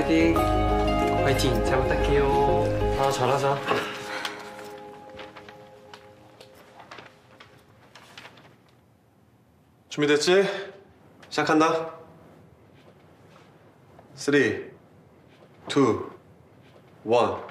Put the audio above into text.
파이팅! 파이팅! 잘 부탁해요. 아, 잘하자. 준비됐지? 시작한다. 3, 2, 1.